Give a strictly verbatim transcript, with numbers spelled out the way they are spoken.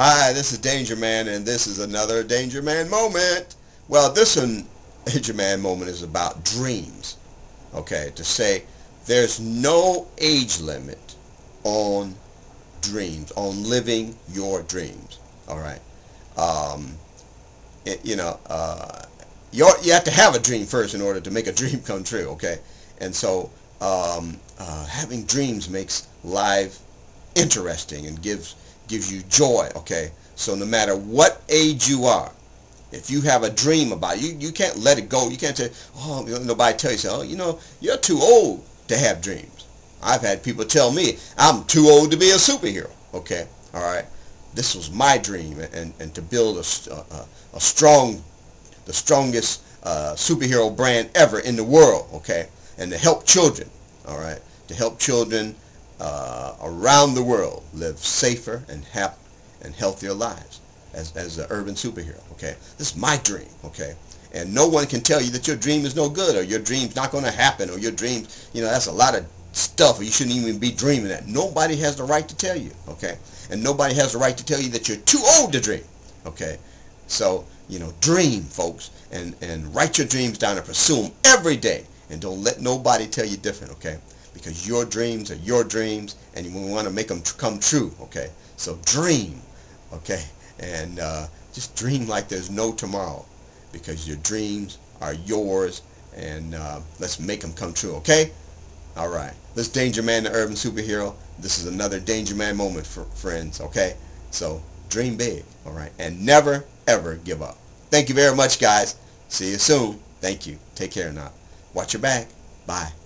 Hi, this is Danger Man, and this is another Danger Man moment. Well, this one, Danger Man moment is about dreams. Okay, to say there's no age limit on dreams, on living your dreams. All right, um, it, you know, uh, you you have to have a dream first in order to make a dream come true. Okay, and so um, uh, having dreams makes life interesting and gives. gives you joy, okay? So no matter what age you are, if you have a dream about it, you, you can't let it go. You can't say, oh, nobody tell you, oh, you know, you're too old to have dreams. I've had people tell me, I'm too old to be a superhero, okay? All right? This was my dream, and, and to build a, a, a strong, the strongest uh, superhero brand ever in the world, okay? And to help children, all right? To help children Uh, around the world live safer and happy and healthier lives as as an urban superhero. Okay, this is my dream. Okay, and no one can tell you that your dream is no good, or your dream's not going to happen, or your dreams, you know, that's a lot of stuff, or you shouldn't even be dreaming that. Nobody has the right to tell you. Okay, and nobody has the right to tell you that you're too old to dream. Okay, so you know, dream, folks, and and write your dreams down and pursue them every day, and don't let nobody tell you different. Okay. Because your dreams are your dreams, and you want to make them tr come true, okay? So dream, okay? And uh, just dream like there's no tomorrow, because your dreams are yours, and uh, let's make them come true, okay? All right. This Danger Man, the Urban Superhero. This is another Danger Man moment, for friends, okay? So dream big, all right? And never, ever give up. Thank you very much, guys. See you soon. Thank you. Take care now. Watch your back. Bye.